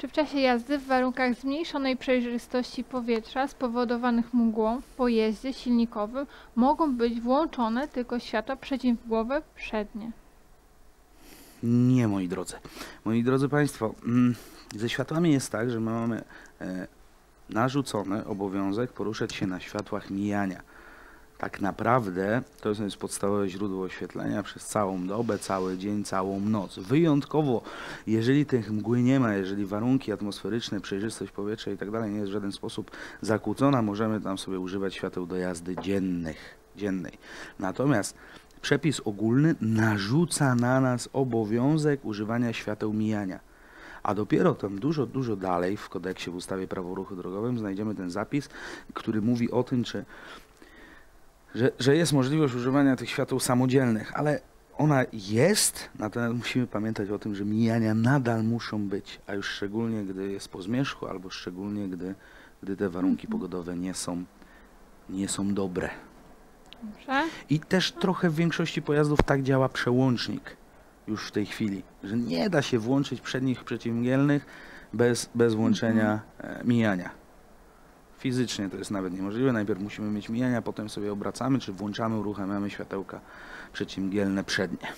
czy w czasie jazdy w warunkach zmniejszonej przejrzystości powietrza spowodowanych mgłą w pojeździe silnikowym mogą być włączone tylko światła przeciwmgłowe przednie? Nie, moi drodzy. Moi drodzy Państwo, ze światłami jest tak, że my mamy narzucony obowiązek poruszać się na światłach mijania. Tak naprawdę to jest podstawowe źródło oświetlenia przez całą dobę, cały dzień, całą noc. Wyjątkowo, jeżeli tych mgły nie ma, jeżeli warunki atmosferyczne, przejrzystość powietrza i tak dalej nie jest w żaden sposób zakłócona, możemy tam sobie używać świateł do jazdy dziennej. Natomiast przepis ogólny narzuca na nas obowiązek używania świateł mijania. A dopiero tam dużo dalej w kodeksie, w ustawie Prawo o ruchu drogowym znajdziemy ten zapis, który mówi o tym, że jest możliwość używania tych świateł samodzielnych, ale ona jest, natomiast musimy pamiętać o tym, że mijania nadal muszą być, a już szczególnie gdy jest po zmierzchu, albo szczególnie gdy te warunki pogodowe nie są dobre. Dobrze. I też trochę w większości pojazdów tak działa przełącznik już w tej chwili, że nie da się włączyć przednich przeciwmgielnych bez włączenia mijania. Fizycznie to jest nawet niemożliwe. Najpierw musimy mieć mijania, potem sobie obracamy, czy włączamy, uruchamiamy światełka przeciwmgielne przednie.